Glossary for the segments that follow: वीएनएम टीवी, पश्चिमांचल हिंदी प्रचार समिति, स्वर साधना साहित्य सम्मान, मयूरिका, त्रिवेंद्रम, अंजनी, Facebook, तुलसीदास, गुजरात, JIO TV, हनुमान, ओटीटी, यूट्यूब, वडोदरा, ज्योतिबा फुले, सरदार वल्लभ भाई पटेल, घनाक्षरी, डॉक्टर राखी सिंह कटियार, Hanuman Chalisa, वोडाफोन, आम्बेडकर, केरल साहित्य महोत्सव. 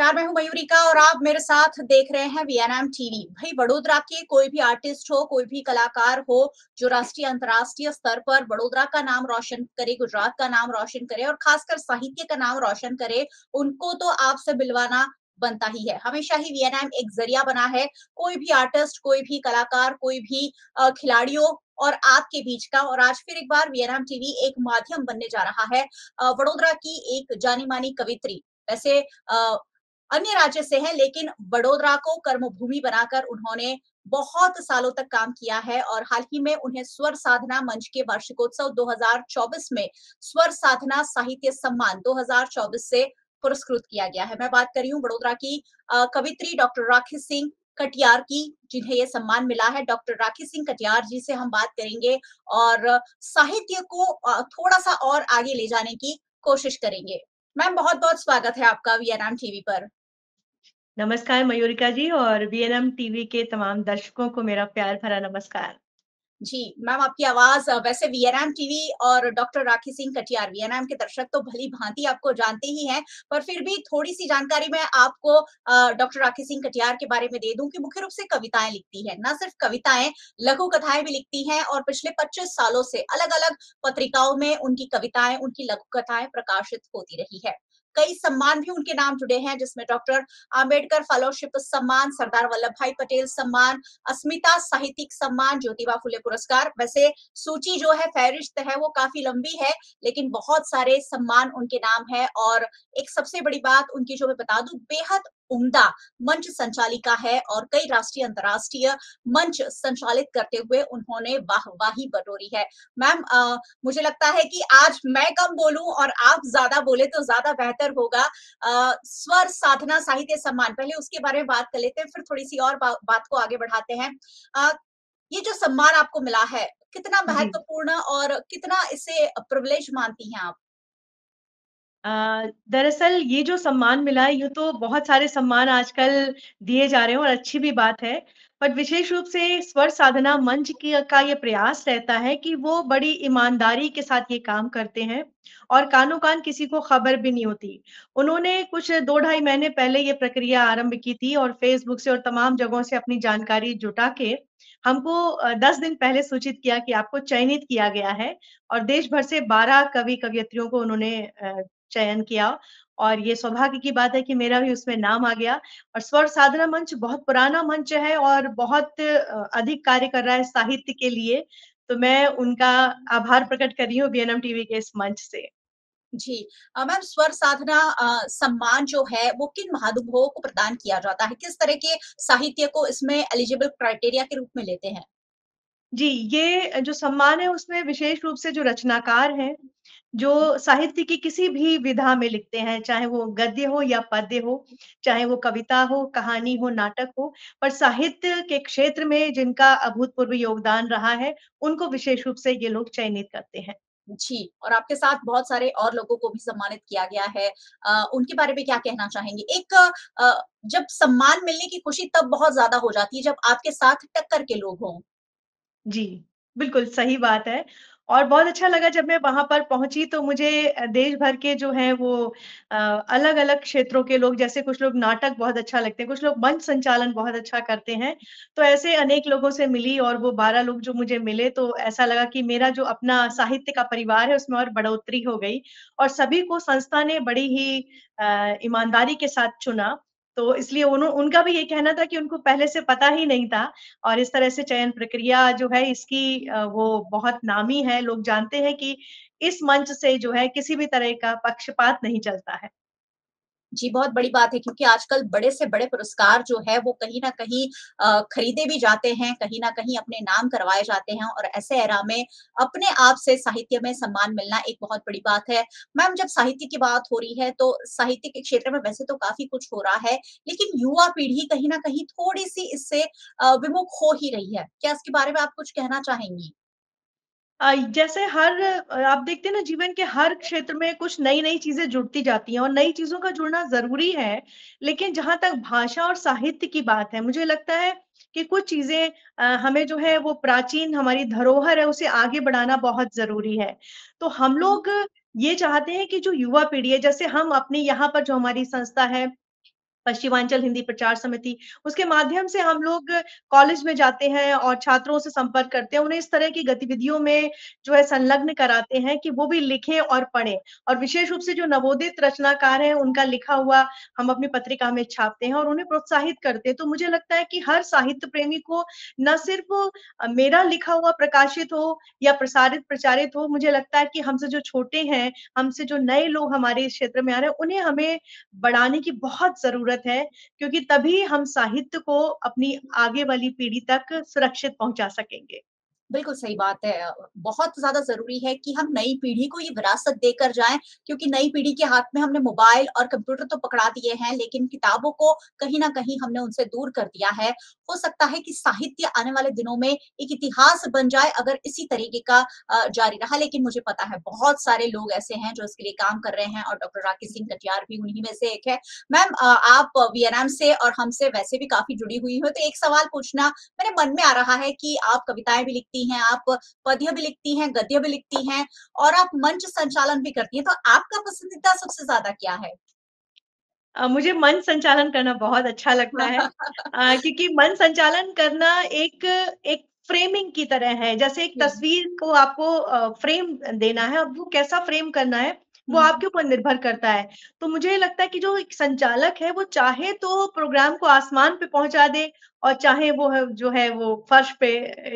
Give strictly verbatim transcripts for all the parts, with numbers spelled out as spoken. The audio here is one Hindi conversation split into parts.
नमस्कार, मैं हूं मयूरिका और आप मेरे साथ देख रहे हैं वीएनएम टीवी। भाई वडोदरा के कोई भी आर्टिस्ट हो, कोई भी कलाकार हो जो राष्ट्रीय अंतर्राष्ट्रीय स्तर पर वडोदरा का नाम रोशन करे, गुजरात का नाम रोशन करे और खासकर साहित्य का नाम रोशन करे, उनको तो आपसे मिलवाना बनता ही है। हमेशा ही वीएनएम एक जरिया बना है कोई भी आर्टिस्ट, कोई भी कलाकार, कोई भी खिलाड़ियों और आपके बीच का। और आज फिर एक बार वीएनएम टीवी एक माध्यम बनने जा रहा है। वडोदरा की एक जानी मानी कवित्री, वैसे अन्य राज्य से है, लेकिन वडोदरा को कर्मभूमि बनाकर उन्होंने बहुत सालों तक काम किया है और हाल ही में उन्हें स्वर साधना मंच के वार्षिकोत्सव दो हजार चौबीस में स्वर साधना साहित्य सम्मान दो हजार चौबीस से पुरस्कृत किया गया है। मैं बात कर रही हूँ वडोदरा की कवित्री डॉक्टर राखी सिंह कटियार की, जिन्हें यह सम्मान मिला है। डॉक्टर राखी सिंह कटियार जी से हम बात करेंगे और साहित्य को थोड़ा सा और आगे ले जाने की कोशिश करेंगे। मैम, बहुत बहुत स्वागत है आपका वीएनएम टीवी पर। नमस्कार मयूरिका जी, और वीएनएम टीवी के तमाम दर्शकों को मेरा प्यार भरा नमस्कार। जी मैम, आपकी आवाज, वैसे वीएनएम टीवी और डॉक्टर राखी सिंह कटियार, वीएनएम के दर्शक तो भली भांति आपको जानते ही हैं, पर फिर भी थोड़ी सी जानकारी मैं आपको डॉक्टर राखी सिंह कटियार के बारे में दे दूं कि मुख्य रूप से कविताएं लिखती हैं। न सिर्फ कविताएं, लघु कथाएं भी लिखती हैं और पिछले पच्चीस सालों से अलग अलग पत्रिकाओं में उनकी कविताएं, उनकी लघु कथाएं प्रकाशित होती रही है। कई सम्मान भी उनके नाम जुड़े हैं, जिसमें डॉक्टर आम्बेडकर फेलोशिप सम्मान, सरदार वल्लभ भाई पटेल सम्मान, अस्मिता साहित्यिक सम्मान, ज्योतिबा फुले पुरस्कार। वैसे सूची जो है, फहरिस्त है, वो काफी लंबी है, लेकिन बहुत सारे सम्मान उनके नाम है। और एक सबसे बड़ी बात उनकी जो मैं बता दूं, बेहद उम्दा मंच संचालिका है और कई राष्ट्रीय अंतर्राष्ट्रीय मंच संचालित करते हुए उन्होंने वाहवाही बटोरी है। मैम, मुझे लगता है कि आज मैं कम बोलूं और आप ज्यादा बोले तो ज्यादा बेहतर होगा। आ, स्वर साधना साहित्य सम्मान, पहले उसके बारे में बात कर लेते हैं, फिर थोड़ी सी और बा, बात को आगे बढ़ाते हैं। आ, ये जो सम्मान आपको मिला है, कितना महत्वपूर्ण और कितना इसे प्रिविलेज मानती हैं आप? दरअसल ये जो सम्मान मिला है, ये तो बहुत सारे सम्मान आजकल दिए जा रहे हैं और अच्छी भी बात है, पर विशेष रूप से स्वर साधना मंच की का ये प्रयास रहता है कि वो बड़ी ईमानदारी के साथ ये काम करते हैं और कानों कान किसी को खबर भी नहीं होती। उन्होंने कुछ दो ढाई महीने पहले ये प्रक्रिया आरंभ की थी और फेसबुक से और तमाम जगहों से अपनी जानकारी जुटा के हमको दस दिन पहले सूचित किया कि आपको चयनित किया गया है, और देश भर से बारह कवि कवियत्रियों को उन्होंने चयन किया। और ये सौभाग्य की बात है कि मेरा भी उसमें नाम आ गया। और स्वर साधना मंच बहुत पुराना मंच है और बहुत अधिक कार्य कर रहा है साहित्य के लिए, तो मैं उनका आभार प्रकट कर रही हूँ वीएनएम टीवी के इस मंच से। जी मैम, स्वर साधना सम्मान जो है वो किन महानुभावों को प्रदान किया जाता है, किस तरह के साहित्य को इसमें एलिजिबल क्राइटेरिया के रूप में लेते हैं? जी, ये जो सम्मान है उसमें विशेष रूप से जो रचनाकार हैं, जो साहित्य की किसी भी विधा में लिखते हैं, चाहे वो गद्य हो या पद्य हो, चाहे वो कविता हो, कहानी हो, नाटक हो, पर साहित्य के क्षेत्र में जिनका अभूतपूर्व योगदान रहा है, उनको विशेष रूप से ये लोग चयनित करते हैं। जी, और आपके साथ बहुत सारे और लोगों को भी सम्मानित किया गया है, आ, उनके बारे में क्या कहना चाहेंगे? एक आ, जब सम्मान मिलने की खुशी तब बहुत ज्यादा हो जाती है जब आपके साथ टक्कर के लोग हों। जी बिल्कुल सही बात है, और बहुत अच्छा लगा जब मैं वहां पर पहुंची तो मुझे देश भर के जो हैं वो अलग अलग क्षेत्रों के लोग, जैसे कुछ लोग नाटक बहुत अच्छा लगते हैं, कुछ लोग मंच संचालन बहुत अच्छा करते हैं, तो ऐसे अनेक लोगों से मिली। और वो बारह लोग जो मुझे मिले, तो ऐसा लगा कि मेरा जो अपना साहित्य का परिवार है उसमें और बढ़ोतरी हो गई। और सभी को संस्था ने बड़ी ही ईमानदारी के साथ चुना, तो इसलिए उन्हों उनका भी ये कहना था कि उनको पहले से पता ही नहीं था। और इस तरह से चयन प्रक्रिया जो है इसकी वो बहुत नामी है, लोग जानते हैं कि इस मंच से जो है किसी भी तरह का पक्षपात नहीं चलता है। जी, बहुत बड़ी बात है, क्योंकि आजकल बड़े से बड़े पुरस्कार जो है वो कहीं ना कहीं खरीदे भी जाते हैं, कहीं ना कहीं अपने नाम करवाए जाते हैं, और ऐसे एरा में अपने आप से साहित्य में सम्मान मिलना एक बहुत बड़ी बात है। मैम, जब साहित्य की बात हो रही है तो साहित्य के क्षेत्र में वैसे तो काफी कुछ हो रहा है, लेकिन युवा पीढ़ी कहीं ना कहीं थोड़ी सी इससे विमुख हो ही रही है, क्या इसके बारे में आप कुछ कहना चाहेंगी? जैसे हर आप देखते हैं ना, जीवन के हर क्षेत्र में कुछ नई नई चीजें जुड़ती जाती हैं और नई चीजों का जुड़ना जरूरी है, लेकिन जहां तक भाषा और साहित्य की बात है, मुझे लगता है कि कुछ चीजें हमें जो है वो प्राचीन हमारी धरोहर है उसे आगे बढ़ाना बहुत जरूरी है। तो हम लोग ये चाहते हैं कि जो युवा पीढ़ी है, जैसे हम अपने यहाँ पर जो हमारी संस्था है पश्चिमांचल हिंदी प्रचार समिति, उसके माध्यम से हम लोग कॉलेज में जाते हैं और छात्रों से संपर्क करते हैं, उन्हें इस तरह की गतिविधियों में जो है संलग्न कराते हैं कि वो भी लिखें और पढ़ें। और विशेष रूप से जो नवोदित रचनाकार हैं उनका लिखा हुआ हम अपनी पत्रिका में छापते हैं और उन्हें प्रोत्साहित करते हैं। तो मुझे लगता है कि हर साहित्य प्रेमी को न सिर्फ मेरा लिखा हुआ प्रकाशित हो या प्रसारित प्रचारित हो, मुझे लगता है कि हमसे जो छोटे हैं, हमसे जो नए लोग हमारे इस क्षेत्र में आ रहे हैं, उन्हें हमें बढ़ाने की बहुत जरूरत है, क्योंकि तभी हम साहित्य को अपनी आगे वाली पीढ़ी तक सुरक्षित पहुंचा सकेंगे। बिल्कुल सही बात है, बहुत ज्यादा जरूरी है कि हम नई पीढ़ी को ये विरासत देकर जाएं, क्योंकि नई पीढ़ी के हाथ में हमने मोबाइल और कंप्यूटर तो पकड़ा दिए हैं, लेकिन किताबों को कहीं ना कहीं हमने उनसे दूर कर दिया है। हो सकता है कि साहित्य आने वाले दिनों में एक इतिहास बन जाए अगर इसी तरीके का जारी रहा, लेकिन मुझे पता है बहुत सारे लोग ऐसे हैं जो इसके लिए काम कर रहे हैं और डॉक्टर राखी सिंह कटियार भी उन्हीं में से एक है। मैम, आप वीएनएम से और हमसे वैसे भी काफी जुड़ी हुई हो, तो एक सवाल पूछना मेरे मन में आ रहा है कि आप कविताएं भी लिखती हैं, आप पद्य भी लिखती हैं, गद्य भी लिखती हैं और आप मंच संचालन भी करती हैं, तो आपका पसंदीदा सबसे ज्यादा क्या है? मुझे मन संचालन करना बहुत अच्छा लगता है क्योंकि मन संचालन करना एक एक फ्रेमिंग की तरह है। जैसे एक तस्वीर को आपको फ्रेम देना है, अब वो कैसा फ्रेम करना है वो आपके ऊपर निर्भर करता है। तो मुझे लगता है कि जो एक संचालक है वो चाहे तो प्रोग्राम को आसमान पे पहुंचा दे और चाहे वो है जो है वो फर्श पे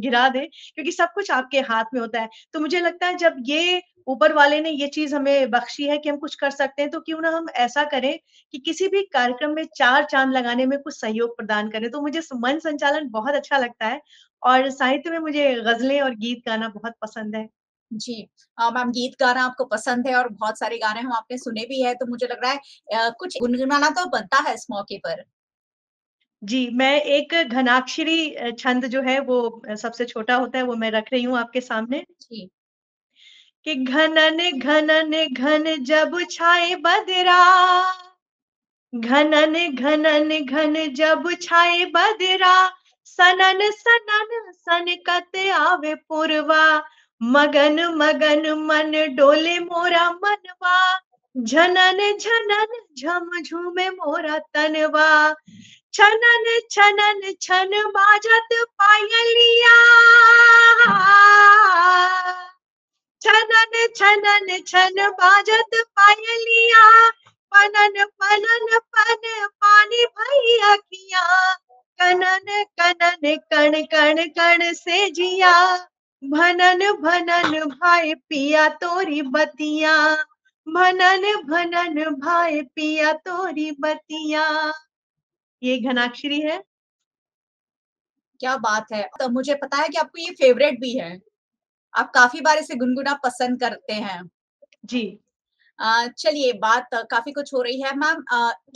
गिरा दे, क्योंकि सब कुछ आपके हाथ में होता है। तो मुझे लगता है जब ये ऊपर वाले ने ये चीज हमें बख्शी है कि हम कुछ कर सकते हैं, तो क्यों ना हम ऐसा करें कि किसी भी कार्यक्रम में चार चांद लगाने में कुछ सहयोग प्रदान करें। तो मुझे मन संचालन बहुत अच्छा लगता है और साहित्य में मुझे गजलें और गीत गाना बहुत पसंद है। जी मैम, गीत गाना आपको पसंद है और बहुत सारे गाने हम आपने सुने भी है, तो मुझे लग रहा है कुछ गुनगुनाना तो बनता है इस मौके पर। जी, मैं एक घनाक्षरी छंद जो है वो सबसे छोटा होता है, वो मैं रख रही हूँ आपके सामने। जी। कि घनन घनन घन जब छाए बदरा, घनन घनन घन जब छाए बदरा, सनन सनन सनकत आवे पुरवा, मगन मगन मन डोले मोरा मनवा, झनन झनन झम झूमे मोरा तनवा, छनन छनन छन बाजत पायलिया, छनन छनन छन बाजत पायलिया, पनन पनन पन पानी भई अखिया, कनन कनन कण कण कण से जिया, भनन भनन भाई पिया तोरी बतिया, भनन भनन भाई पिया तोरी बतिया। ये घनाक्षरी है। क्या बात है, तो मुझे पता है कि आपको ये फेवरेट भी है, आप काफी बार इसे गुनगुना पसंद करते हैं। जी, चलिए बात काफी कुछ हो रही है। मैम,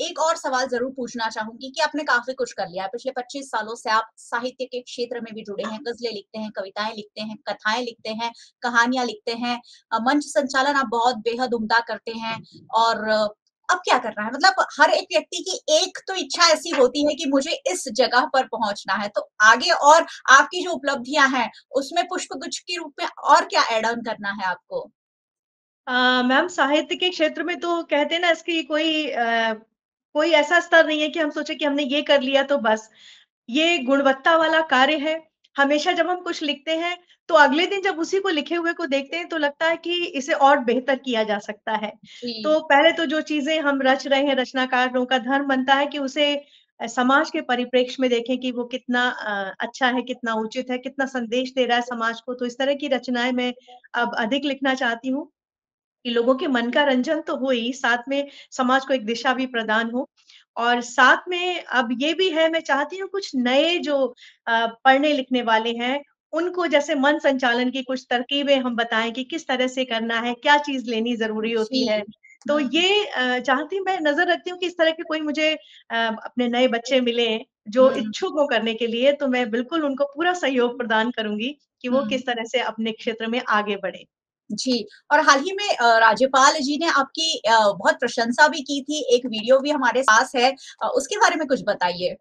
एक और सवाल जरूर पूछना चाहूंगी कि आपने काफी कुछ कर लिया है, पिछले पच्चीस सालों से आप साहित्य के क्षेत्र में भी जुड़े हैं, गजलें लिखते हैं, कविताएं लिखते हैं, कथाएं लिखते हैं, कहानियां लिखते हैं, मंच संचालन आप बहुत बेहद उम्दा करते हैं, और अब क्या करना है? मतलब हर एक व्यक्ति की एक तो इच्छा ऐसी होती है कि मुझे इस जगह पर पहुंचना है, तो आगे और आपकी जो उपलब्धियां हैं उसमें पुष्पगुच्छ के रूप में और क्या एड ऑन करना है आपको? Uh, मैम, साहित्य के क्षेत्र में तो कहते हैं ना, इसकी कोई आ, कोई ऐसा स्तर नहीं है कि हम सोचे कि हमने ये कर लिया तो बस। ये गुणवत्ता वाला कार्य है। हमेशा जब हम कुछ लिखते हैं तो अगले दिन जब उसी को लिखे हुए को देखते हैं तो लगता है कि इसे और बेहतर किया जा सकता है। तो पहले तो जो चीजें हम रच रहे हैं, रचनाकारों का धर्म बनता है कि उसे समाज के परिप्रेक्ष्य में देखें कि वो कितना अच्छा है, कितना उचित है, कितना संदेश दे रहा है समाज को। तो इस तरह की रचनाएं मैं अब अधिक लिखना चाहती हूँ कि लोगों के मन का रंजन तो हो ही, साथ में समाज को एक दिशा भी प्रदान हो। और साथ में अब ये भी है, मैं चाहती हूँ कुछ नए जो पढ़ने लिखने वाले हैं उनको जैसे मन संचालन की कुछ तरकीबें हम बताएं कि किस तरह से करना है, क्या चीज लेनी जरूरी होती है। तो ये चाहती मैं नजर रखती हूँ कि इस तरह के कोई मुझे अपने नए बच्चे मिले जो इच्छुक हो करने के लिए, तो मैं बिल्कुल उनको पूरा सहयोग प्रदान करूंगी कि वो किस तरह से अपने क्षेत्र में आगे बढ़े। जी, और हाल ही में राज्यपाल जी ने आपकी बहुत प्रशंसा भी की थी, एक वीडियो भी हमारे पास है, उसके बारे में कुछ बताइए।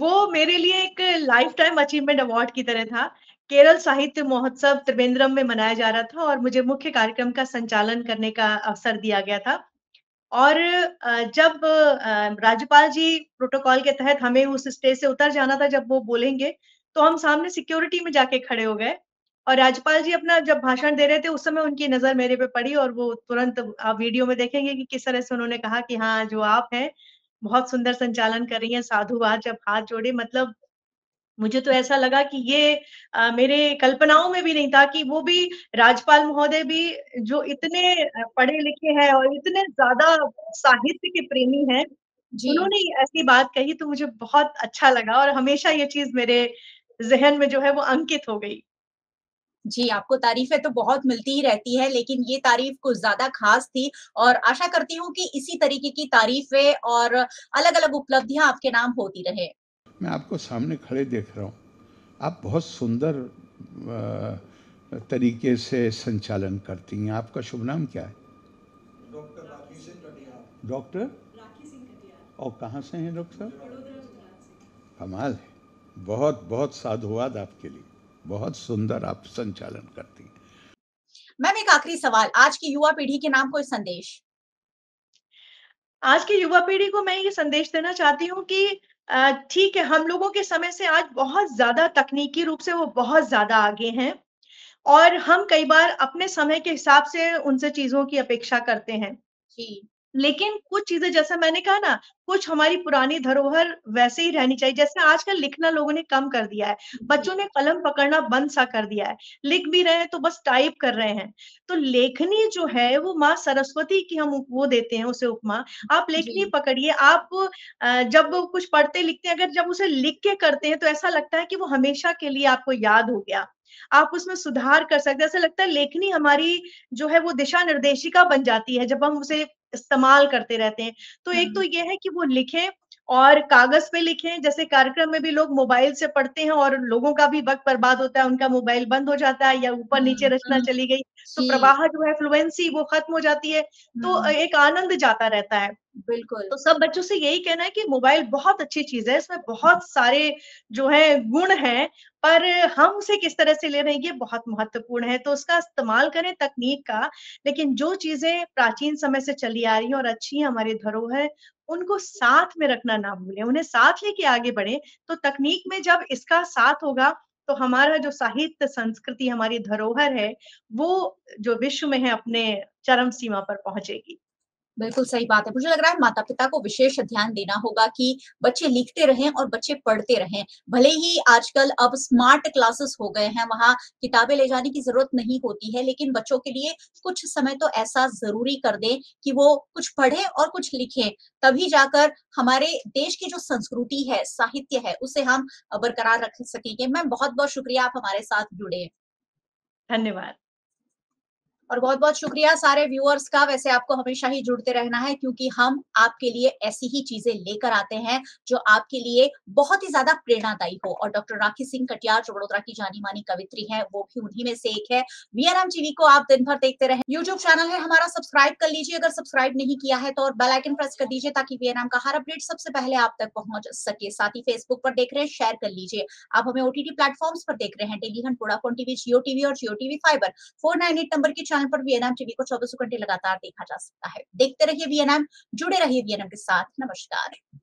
वो मेरे लिए एक लाइफ टाइम अचीवमेंट अवार्ड की तरह था। केरल साहित्य महोत्सव त्रिवेंद्रम में मनाया जा रहा था और मुझे मुख्य कार्यक्रम का संचालन करने का अवसर दिया गया था। और जब राज्यपाल जी प्रोटोकॉल के तहत हमें उस स्टेज से उतर जाना था, जब वो बोलेंगे तो हम सामने सिक्योरिटी में जाके खड़े हो गए और राज्यपाल जी अपना जब भाषण दे रहे थे उस समय उनकी नजर मेरे पे पड़ी और वो तुरंत, आप वीडियो में देखेंगे कि किस तरह से उन्होंने कहा कि हाँ जो आप हैं बहुत सुंदर संचालन कर रही हैं, साधुवाद, जब हाथ जोड़े। मतलब मुझे तो ऐसा लगा कि ये आ, मेरे कल्पनाओं में भी नहीं था कि वो भी राज्यपाल महोदय भी जो इतने पढ़े लिखे हैं और इतने ज्यादा साहित्य के प्रेमी हैं, उन्होंने ऐसी बात कही, तो मुझे बहुत अच्छा लगा और हमेशा ये चीज मेरे जहन में जो है वो अंकित हो गई। जी, आपको तारीफें तो बहुत मिलती ही रहती है, लेकिन ये तारीफ कुछ ज्यादा खास थी और आशा करती हूँ कि इसी तरीके की तारीफें और अलग अलग उपलब्धियां आपके नाम होती रहे। मैं आपको सामने खड़े देख रहा हूँ, आप बहुत सुंदर तरीके से संचालन करती हैं। आपका शुभ नाम क्या है? डॉक्टर राखी सिंह कटियार। डॉक्टर राखी सिंह कटियार। और कहाँ से हैं डॉक्टर साहब? वडोदरा, गुजरात। कमाल है, बहुत बहुत साधुवाद आपके लिए, बहुत सुंदर आप संचालन करती हैं। मैम, एक आखिरी सवाल, आज की युवा पीढ़ी के नाम कोई संदेश? आज की युवा पीढ़ी को मैं ये संदेश देना चाहती हूँ कि ठीक है, हम लोगों के समय से आज बहुत ज्यादा तकनीकी रूप से वो बहुत ज्यादा आगे हैं और हम कई बार अपने समय के हिसाब से उनसे चीजों की अपेक्षा करते हैं जी। लेकिन कुछ चीजें, जैसे मैंने कहा ना, कुछ हमारी पुरानी धरोहर वैसे ही रहनी चाहिए। जैसे आजकल लिखना लोगों ने कम कर दिया है, बच्चों ने कलम पकड़ना बंद सा कर दिया है, लिख भी रहे हैं तो बस टाइप कर रहे हैं। तो लेखनी जो है वो माँ सरस्वती की हम वो देते हैं उसे उपमा। आप लेखनी पकड़िए, आप जब कुछ पढ़ते लिखते हैं, अगर जब उसे लिख के करते हैं तो ऐसा लगता है कि वो हमेशा के लिए आपको याद हो गया, आप उसमें सुधार कर सकते हैं। ऐसा लगता है लेखनी हमारी जो है वो दिशा निर्देशिका बन जाती है जब हम उसे इस्तेमाल करते रहते हैं। तो एक तो ये है कि वो लिखें और कागज पे लिखें। जैसे कार्यक्रम में भी लोग मोबाइल से पढ़ते हैं और लोगों का भी वक्त बर्बाद होता है, उनका मोबाइल बंद हो जाता है या ऊपर नीचे रचना चली गई तो प्रवाह जो है, फ्लुएंसी, वो खत्म हो जाती है, तो एक आनंद जाता रहता है। बिल्कुल, तो सब बच्चों से यही कहना है कि मोबाइल बहुत अच्छी चीज है, इसमें बहुत सारे जो है गुण हैं, पर हम उसे किस तरह से ले रहे हैं ये बहुत महत्वपूर्ण है। तो उसका इस्तेमाल करें तकनीक का, लेकिन जो चीजें प्राचीन समय से चली आ रही हैं और अच्छी हैं, हमारी धरोहर, उनको साथ में रखना ना भूलें, उन्हें साथ लेके आगे बढ़े। तो तकनीक में जब इसका साथ होगा तो हमारा जो साहित्य, संस्कृति, हमारी धरोहर है, वो जो विश्व में है अपने चरम सीमा पर पहुंचेगी। बिल्कुल सही बात है। मुझे लग रहा है माता पिता को विशेष ध्यान देना होगा कि बच्चे लिखते रहें और बच्चे पढ़ते रहें। भले ही आजकल अब स्मार्ट क्लासेस हो गए हैं, वहां किताबें ले जाने की जरूरत नहीं होती है, लेकिन बच्चों के लिए कुछ समय तो ऐसा जरूरी कर दें कि वो कुछ पढ़ें और कुछ लिखें, तभी जाकर हमारे देश की जो संस्कृति है, साहित्य है, उसे हम बरकरार रख सकेंगे। मैम, बहुत बहुत शुक्रिया, आप हमारे साथ जुड़े, धन्यवाद। और बहुत बहुत शुक्रिया सारे व्यूअर्स का। वैसे आपको हमेशा ही जुड़ते रहना है, क्योंकि हम आपके लिए ऐसी ही चीजें लेकर आते हैं जो आपके लिए बहुत ही ज्यादा प्रेरणादायी हो। और डॉक्टर राखी सिंह कटियार, जो वडोदरा की जानी मानी कवित्री हैं, वो भी उन्हीं में से एक है। वीएनएम टीवी को आप दिन भर देखते रहे। यूट्यूब चैनल है हमारा, सब्सक्राइब कर लीजिए अगर सब्सक्राइब नहीं किया है तो, और बेल आइकन प्रेस कर दीजिए ताकि वीएनएम का हर अपडेट सबसे पहले आप तक पहुंच सके। साथ ही फेसबुक पर देख रहे हैं, शेयर कर लीजिए। आप हमें ओटीटी प्लेटफॉर्म्स पर देख रहे हैं, television, वोडाफोन TV, Jio TV और Jio TV fibre. Four nine eight number के चैनल पर वीएनएम टीवी को चौबीस घंटे लगातार देखा जा सकता है। देखते रहिए वीएनएम, जुड़े रहिए वीएनएम के साथ। नमस्कार।